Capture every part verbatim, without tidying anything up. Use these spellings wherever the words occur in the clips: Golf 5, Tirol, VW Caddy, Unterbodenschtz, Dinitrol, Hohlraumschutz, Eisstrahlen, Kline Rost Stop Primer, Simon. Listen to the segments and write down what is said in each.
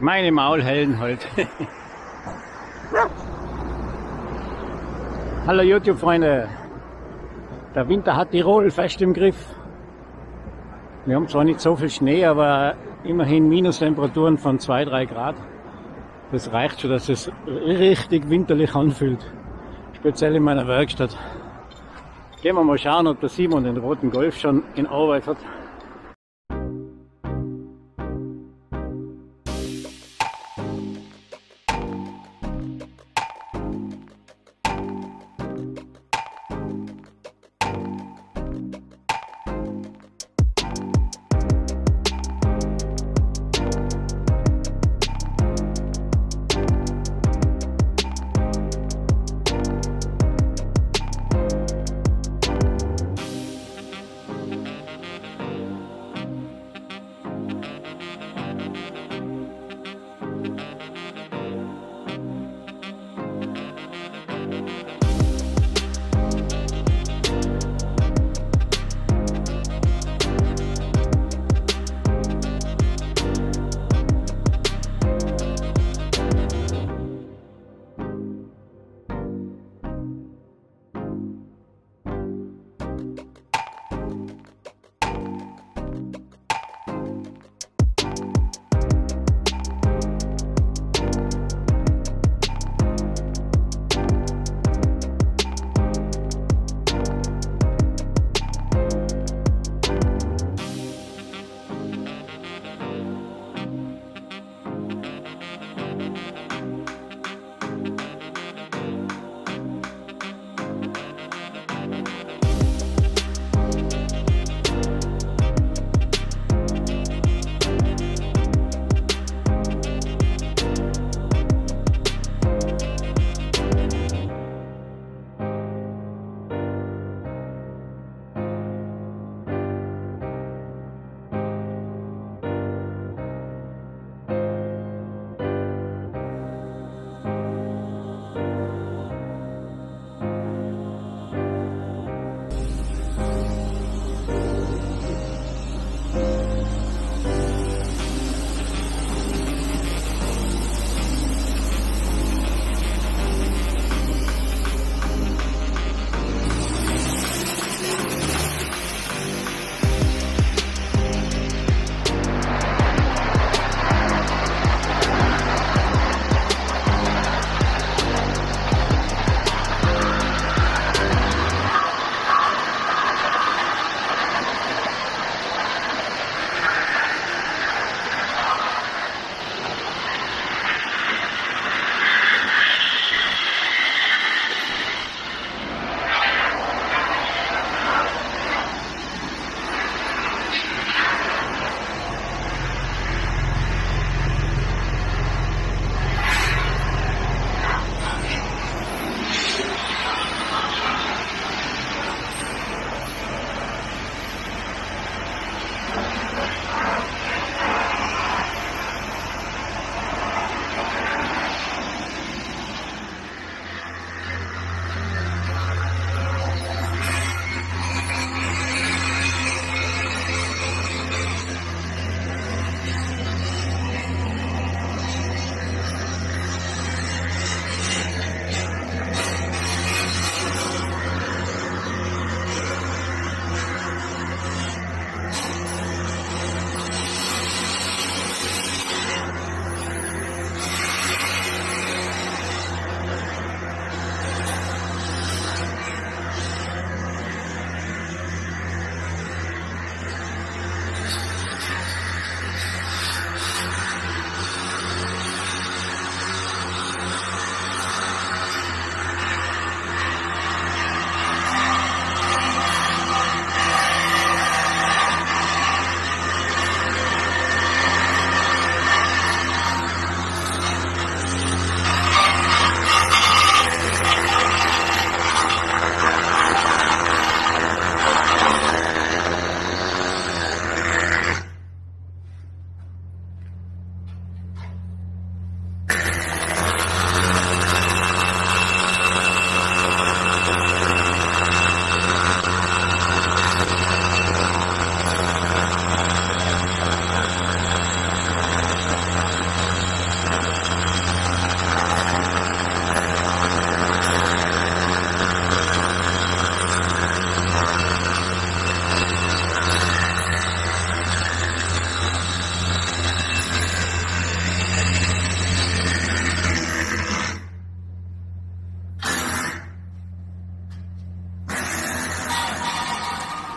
Meine Maulhelden heute. Hallo YouTube-Freunde. Der Winter hat Tirol fest im Griff. Wir haben zwar nicht so viel Schnee, aber immerhin Minustemperaturen von zwei bis drei Grad. Das reicht schon, dass es richtig winterlich anfühlt. Speziell in meiner Werkstatt. Gehen wir mal schauen, ob der Simon den roten Golf schon in Arbeit hat.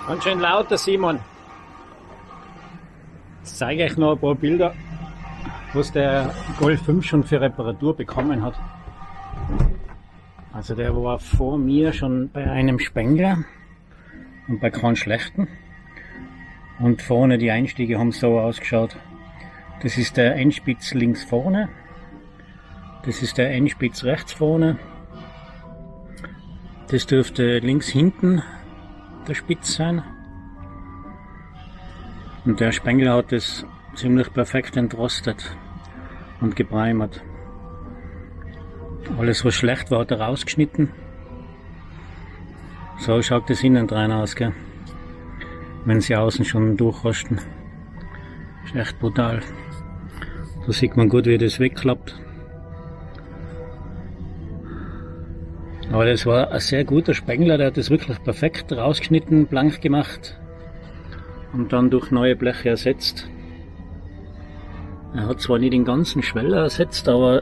Ganz schön laut, der Simon. Jetzt zeige ich euch noch ein paar Bilder, was der Golf fünf schon für Reparatur bekommen hat. Also der war vor mir schon bei einem Spengler und bei keinem schlechten. Und vorne die Einstiege haben so ausgeschaut. Das ist der Endspitz links vorne. Das ist der Endspitz rechts vorne. Das dürfte links hinten der Spitz sein. Und der Spengler hat das ziemlich perfekt entrostet und geprimert. Alles, was schlecht war, hat er rausgeschnitten. So schaut das innen rein aus, gell? Wenn sie außen schon durchrosten. Ist echt brutal. Da sieht man gut, wie das wegklappt. Aber das war ein sehr guter Spengler, der hat das wirklich perfekt rausgeschnitten, blank gemacht und dann durch neue Bleche ersetzt. Er hat zwar nicht den ganzen Schweller ersetzt, aber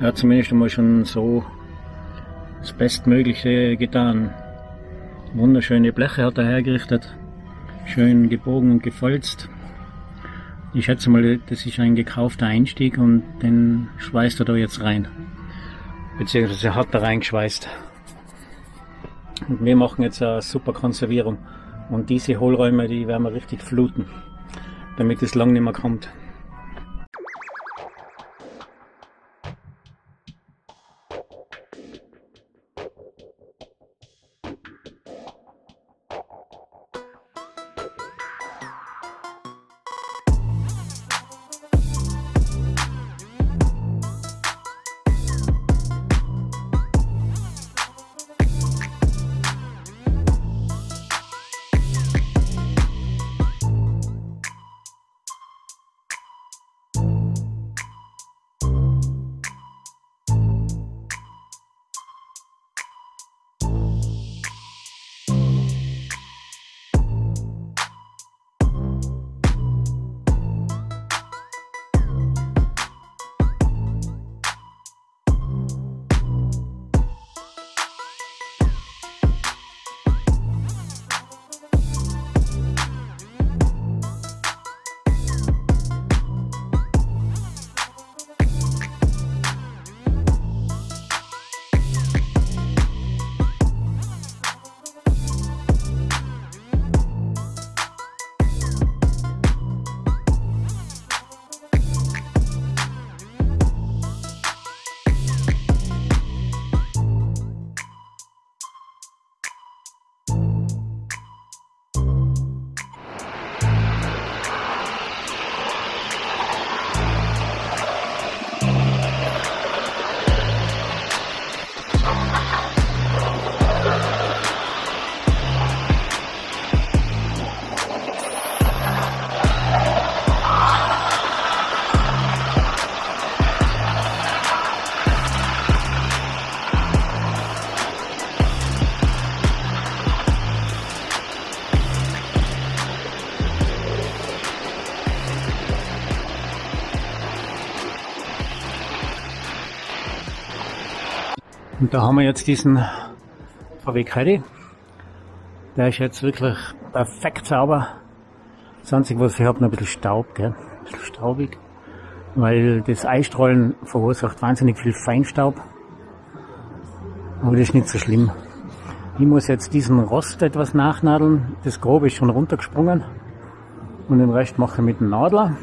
er hat zumindest einmal schon so das Bestmögliche getan. Wunderschöne Bleche hat er hergerichtet, schön gebogen und gefolzt. Ich schätze mal, das ist ein gekaufter Einstieg und den schweißt er da jetzt rein. Beziehungsweise hat er reingeschweißt. Und wir machen jetzt eine super Konservierung. Und diese Hohlräume, die werden wir richtig fluten, damit es lang nicht mehr kommt. Und da haben wir jetzt diesen V W Caddy. Der ist jetzt wirklich perfekt sauber. Das Einzige, was ich habe, noch ein bisschen Staub, gell? Ein bisschen staubig. Weil das Einstrahlen verursacht wahnsinnig viel Feinstaub. Aber das ist nicht so schlimm. Ich muss jetzt diesen Rost etwas nachnadeln. Das Grobe ist schon runtergesprungen. Und den Rest mache ich mit dem Nadler.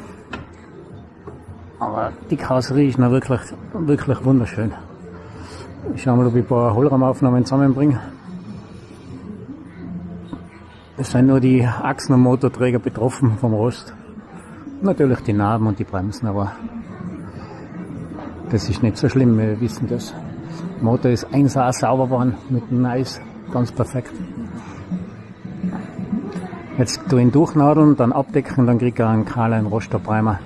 Aber die Karosserie ist noch wirklich, wirklich wunderschön. Ich schau mal, ob ich ein paar Hohlraumaufnahmen zusammenbringe. Es sind nur die Achsen und Motorträger betroffen vom Rost. Natürlich die Narben und die Bremsen, aber das ist nicht so schlimm, wir wissen das. Der Motor ist eins A sauber geworden mit dem Eis, ganz perfekt. Jetzt tue ich ihn durchnadeln, dann abdecken, dann kriege ich einen Kline Rost Stop Primer.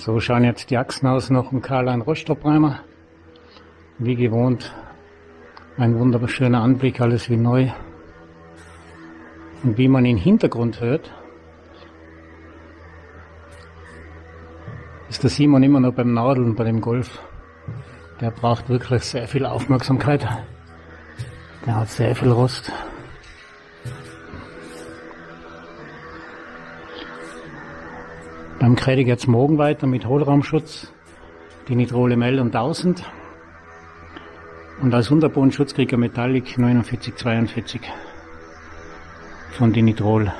So schauen jetzt die Achsen aus, noch im Kline Rost Stop Primer. Wie gewohnt, ein wunderschöner Anblick, alles wie neu. Und wie man im Hintergrund hört, ist der Simon immer noch beim Nadeln bei dem Golf. Der braucht wirklich sehr viel Aufmerksamkeit. Der hat sehr viel Rost. Dann kriege ich jetzt morgen weiter mit Hohlraumschutz, Dinitrol Metallic eintausend und als Unterbodenschutz kriege ich Metallic neunundvierzig zweiundvierzig von Dinitrol.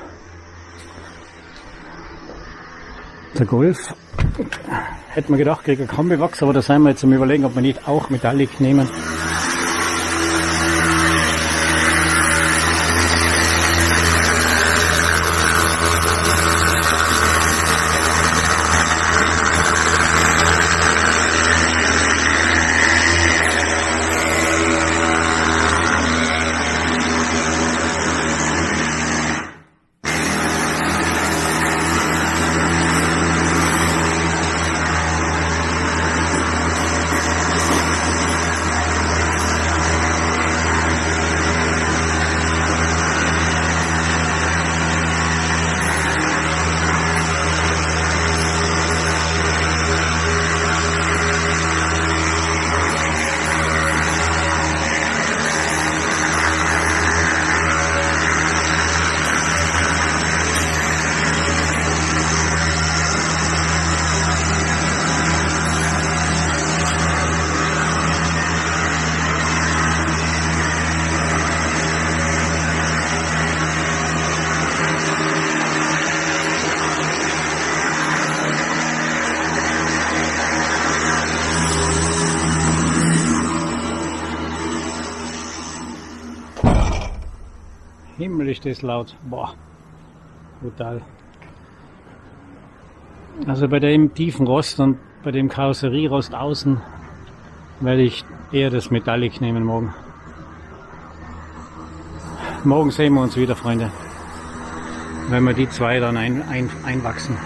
Der Golf, hätte man gedacht, kriege ich kaum Bewachs, aber da sind wir jetzt am Überlegen, ob wir nicht auch Metallic nehmen. Himmel, ist das laut. Boah, brutal. Also bei dem tiefen Rost und bei dem Karosserierost außen werde ich eher das Metallic nehmen morgen. Morgen sehen wir uns wieder, Freunde. Wenn wir die zwei dann ein, ein, einwachsen.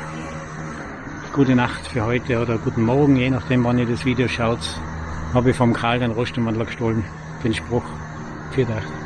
Gute Nacht für heute oder guten Morgen, je nachdem wann ihr das Video schaut. Habe ich vom Karl den Rost gestohlen. Den Spruch. Vielen Dank.